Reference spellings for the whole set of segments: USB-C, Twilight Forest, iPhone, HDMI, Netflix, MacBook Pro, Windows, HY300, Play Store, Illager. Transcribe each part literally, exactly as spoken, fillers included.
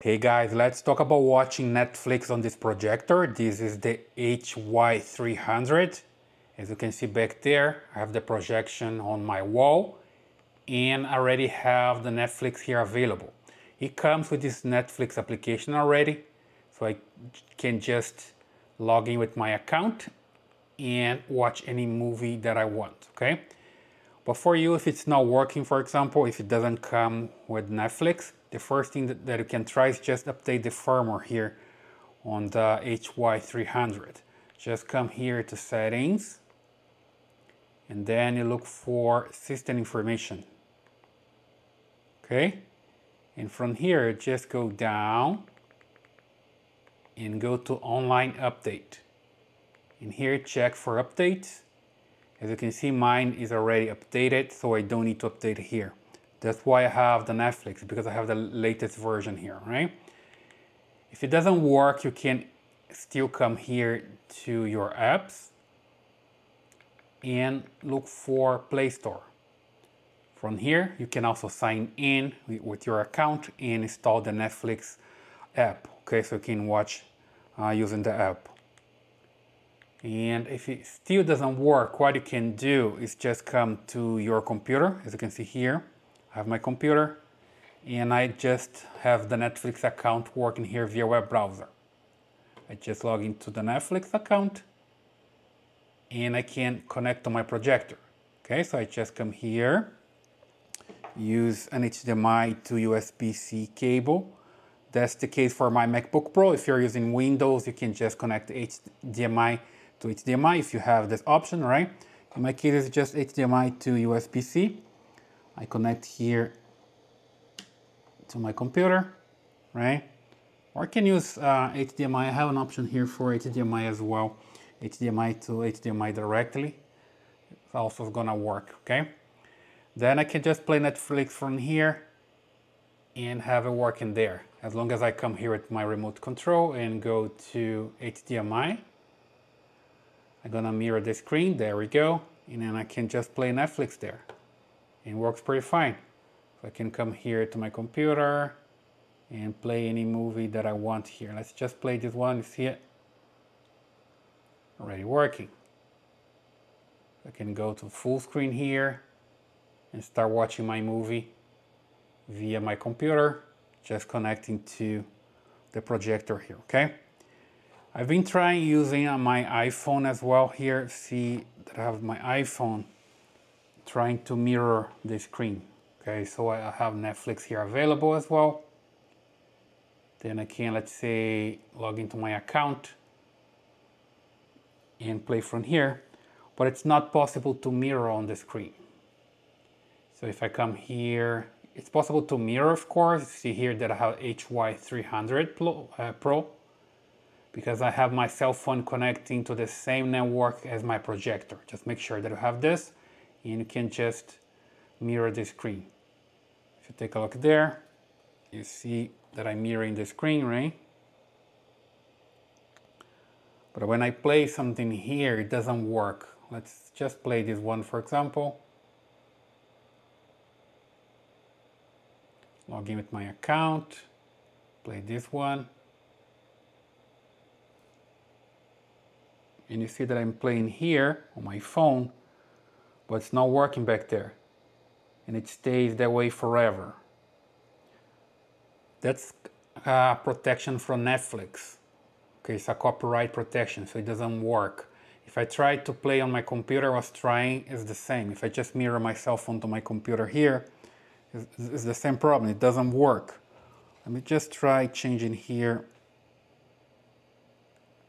Hey guys, let's talk about watching Netflix on this projector. This is the H Y three hundred. As you can see back there, I have the projection on my wall and I already have the Netflix here available. It comes with this Netflix application already, so I can just log in with my account and watch any movie that I want, okay? But for you, if it's not working, for example, if it doesn't come with Netflix, the first thing that, that you can try is just update the firmware here on the H Y three hundred. Just come here to settings and then you look for system information. Okay, and from here just go down and go to online update. And here check for updates. As you can see, mine is already updated, so I don't need to update here. That's why I have the Netflix, because I have the latest version here, right? If it doesn't work, you can still come here to your apps and look for Play Store. From here, you can also sign in with your account and install the Netflix app. Okay, so you can watch uh, using the app. And if it still doesn't work, what you can do is just come to your computer. As you can see here, I have my computer and I just have the Netflix account working here via web browser. I just log into the Netflix account and I can connect to my projector. Okay, so I just come here, use an H D M I to U S B C cable. That's the case for my MacBook Pro. If you're using Windows, you can just connect H D M I to H D M I if you have this option, right? In my case, it's just H D M I to U S B C. I connect here to my computer, right? Or I can use uh, H D M I. I have an option here for H D M I as well. H D M I to H D M I directly. It's also gonna work, okay? Then I can just play Netflix from here and have it working there. As long as I come here with my remote control and go to H D M I, I'm gonna mirror the screen, there we go. And then I can just play Netflix there. It works pretty fine. So I can come here to my computer and play any movie that I want here. Let's just play this one, you see it? Already working. I can go to full screen here and start watching my movie via my computer, just connecting to the projector here, okay? I've been trying using my iPhone as well here. See that I have my iPhone trying to mirror the screen. Okay, so I have Netflix here available as well. Then I can, let's say, log into my account and play from here, but it's not possible to mirror on the screen. So if I come here, it's possible to mirror, of course. See here that I have H Y three hundred Pro, because I have my cell phone connecting to the same network as my projector. Just make sure that you have this, and you can just mirror the screen. If you take a look there, you see that I'm mirroring the screen, right? But when I play something here, it doesn't work. Let's just play this one, for example. Log in with my account, play this one. And you see that I'm playing here on my phone, but it's not working back there. And it stays that way forever. That's uh, protection from Netflix. Okay, it's a copyright protection, so it doesn't work. If I try to play on my computer, I was trying, it's the same. If I just mirror my cell phone to my computer here, it's, it's the same problem, it doesn't work. Let me just try changing here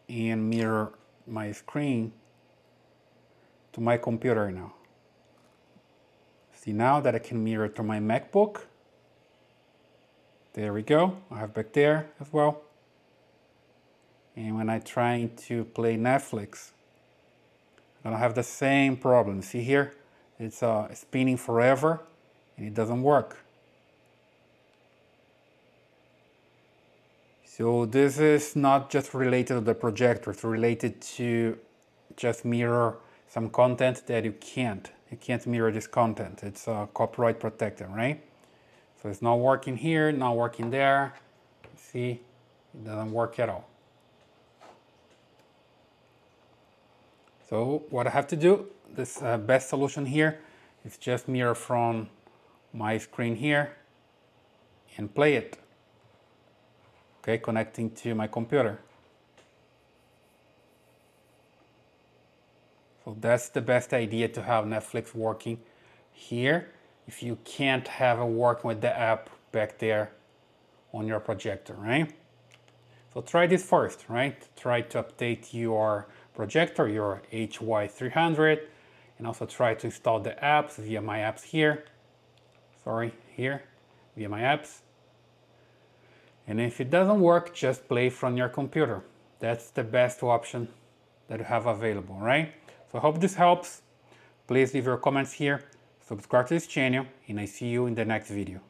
and mirror my screen to my computer now. See now that I can mirror to my MacBook. There we go, I have back there as well. And when I try to play Netflix, I'm gonna have the same problem. See here, it's uh, spinning forever and it doesn't work. So this is not just related to the projector, it's related to just mirror some content that you can't. You can't mirror this content. It's uh, copyright protected, right? So it's not working here, not working there. See, it doesn't work at all. So what I have to do, this uh, best solution here is just mirror from my screen here and play it. Okay, connecting to my computer. So that's the best idea to have Netflix working here. If you can't have it working with the app back there on your projector, right? So try this first, right? Try to update your projector, your H Y three hundred, and also try to install the apps via my apps here. Sorry, here, via my apps. And if it doesn't work, just play from your computer. That's the best option that you have available, right? So I hope this helps. Please leave your comments here, subscribe to this channel, and I see you in the next video.